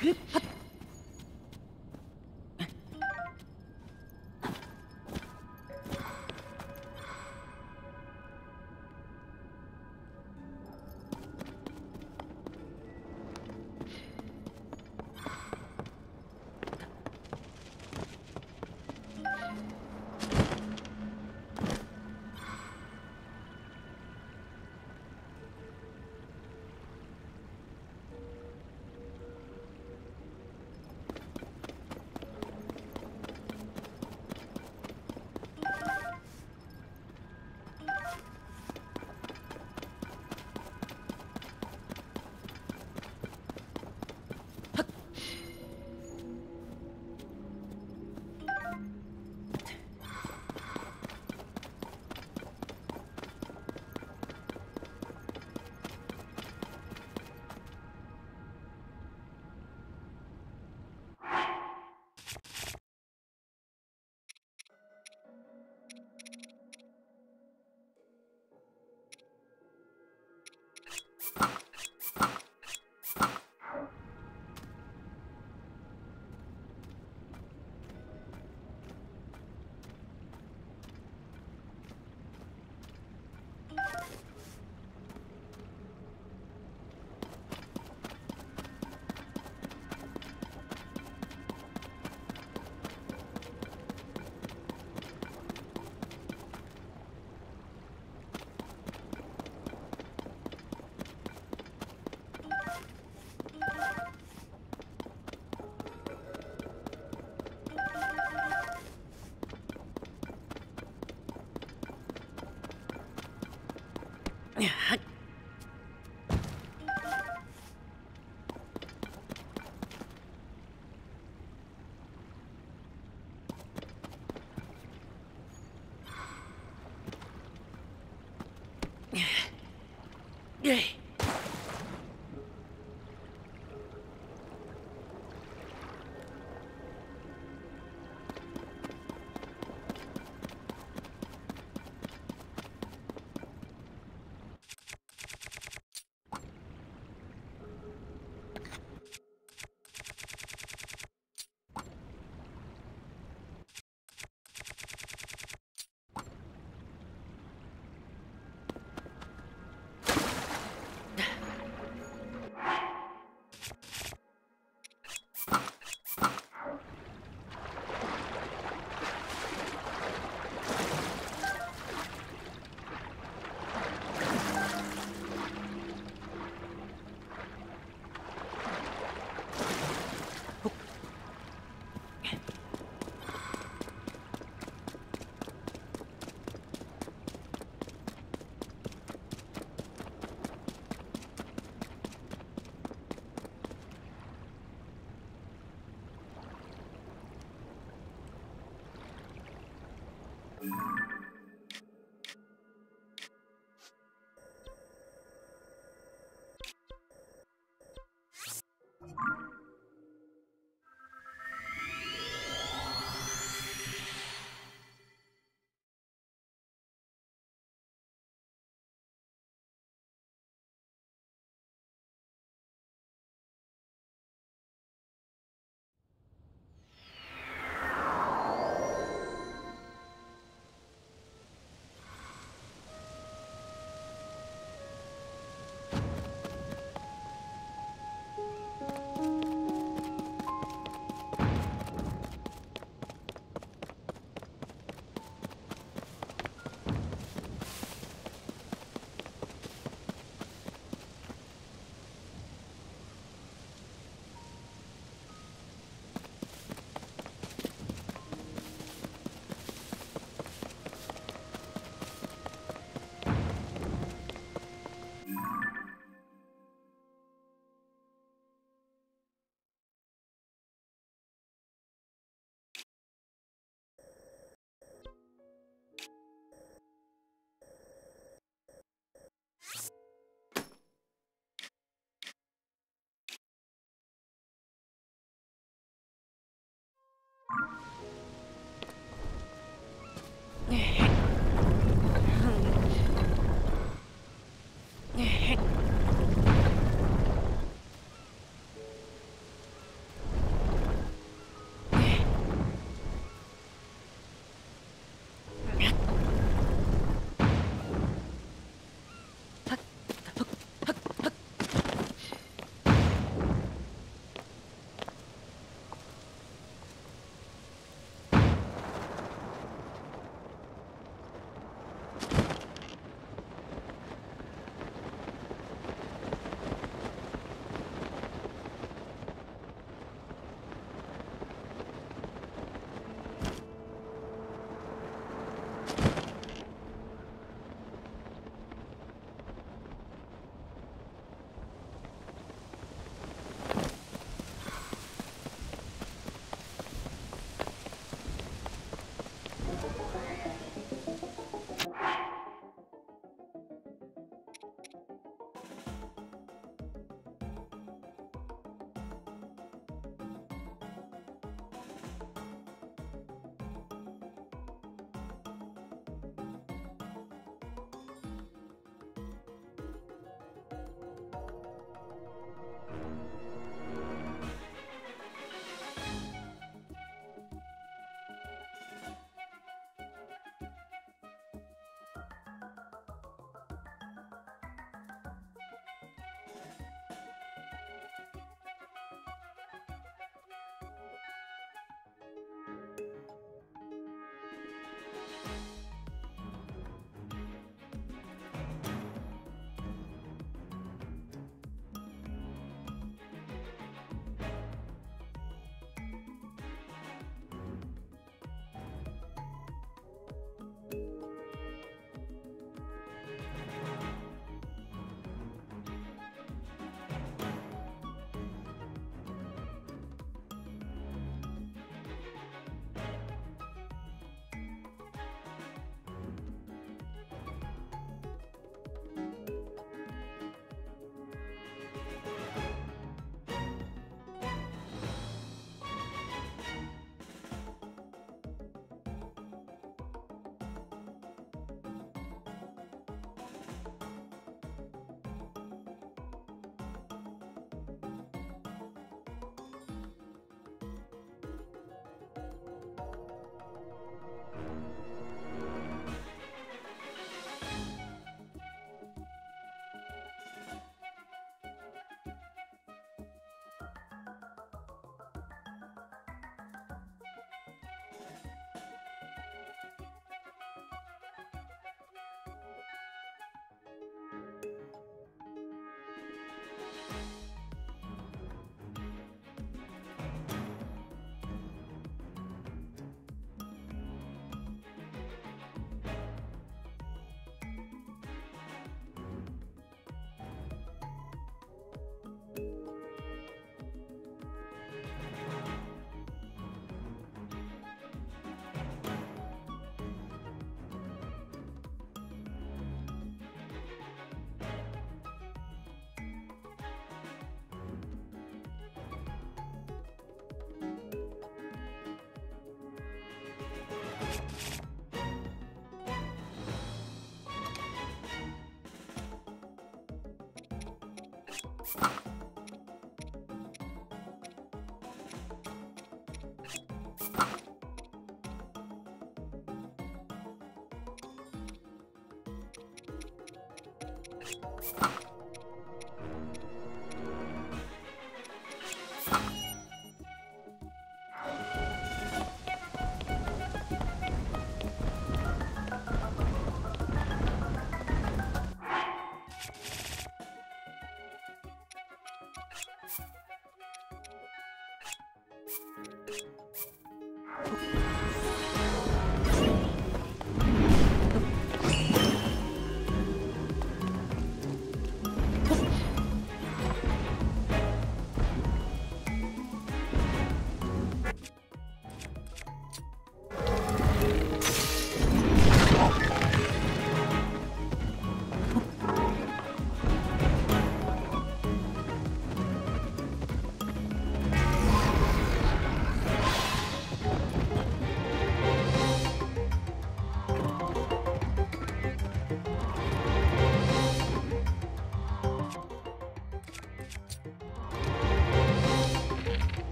はい。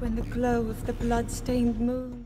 When the glow of the blood-stained moon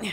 Yeah.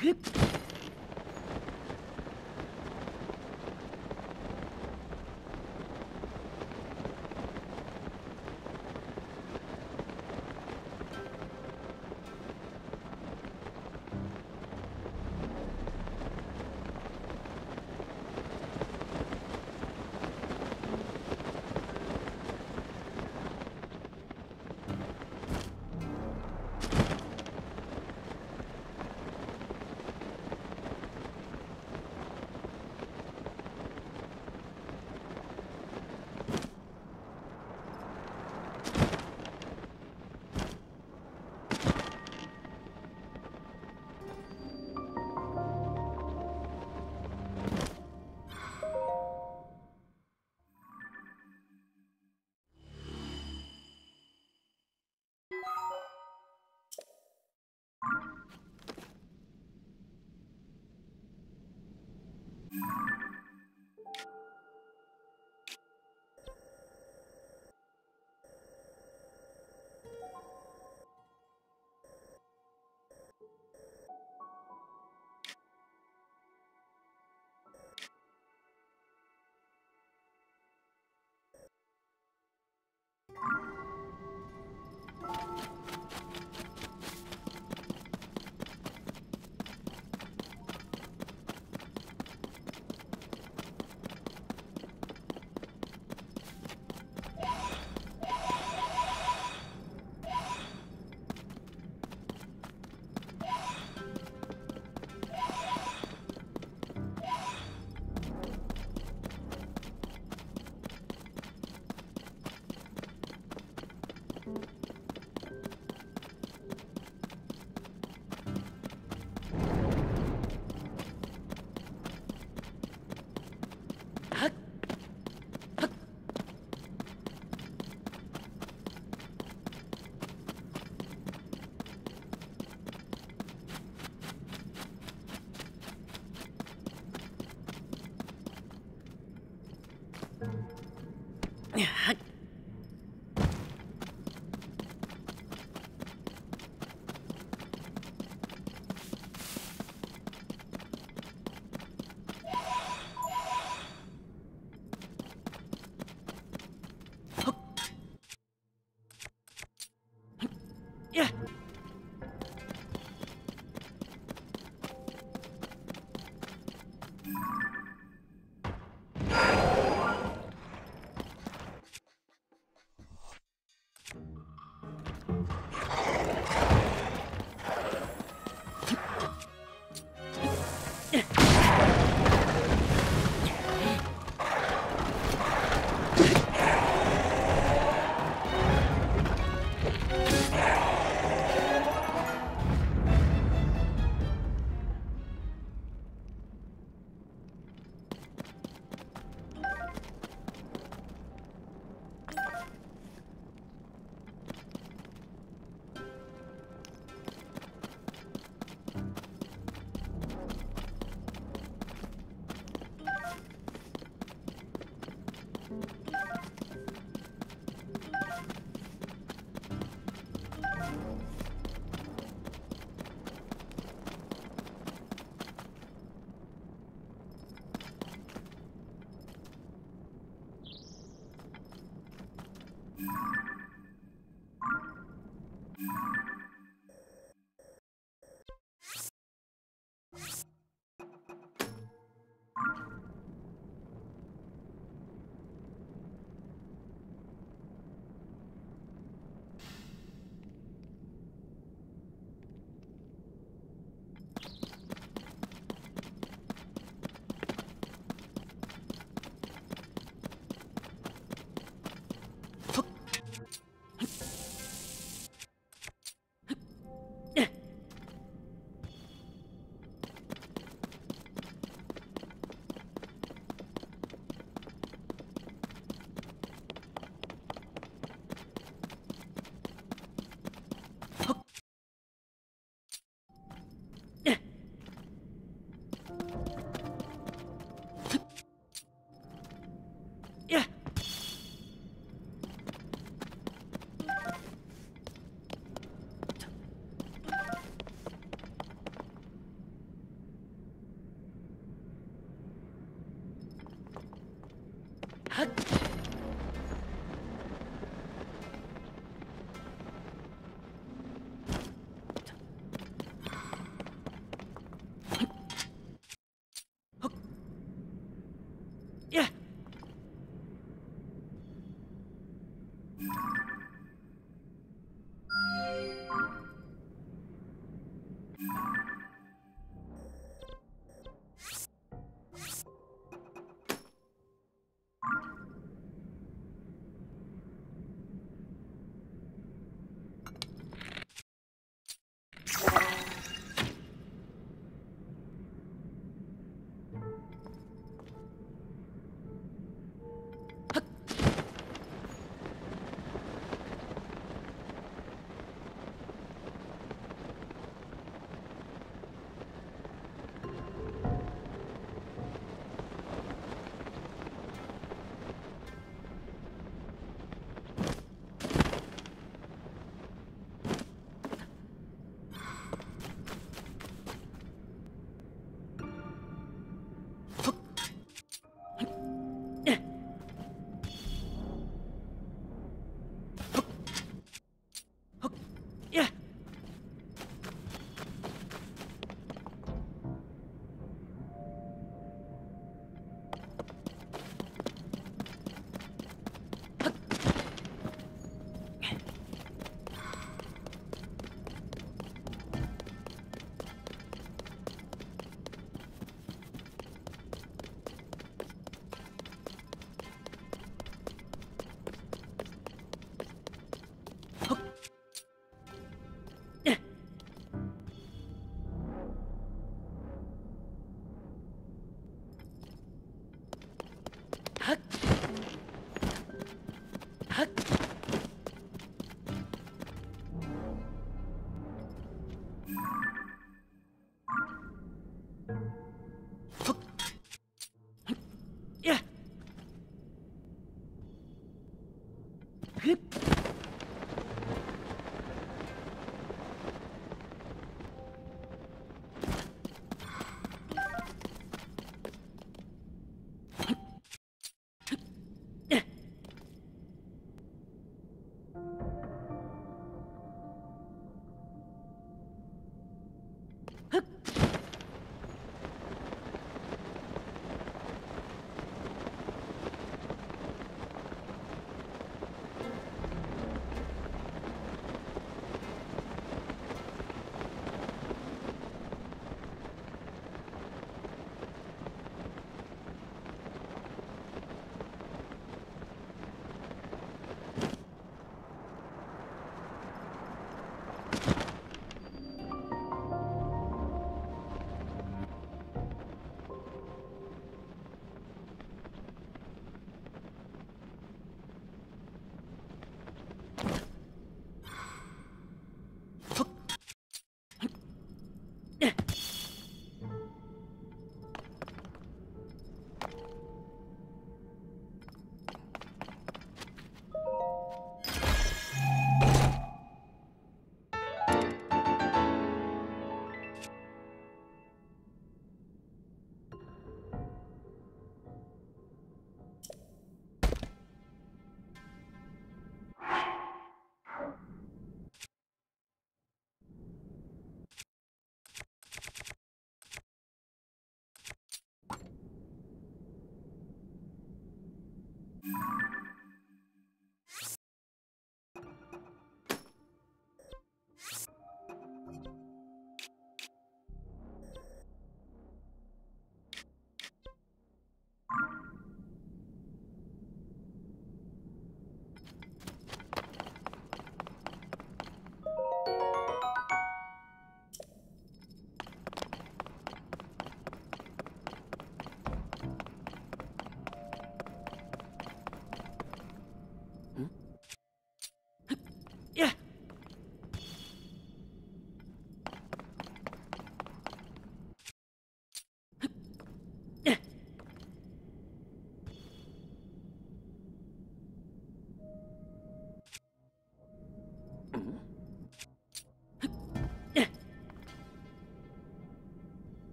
Hip!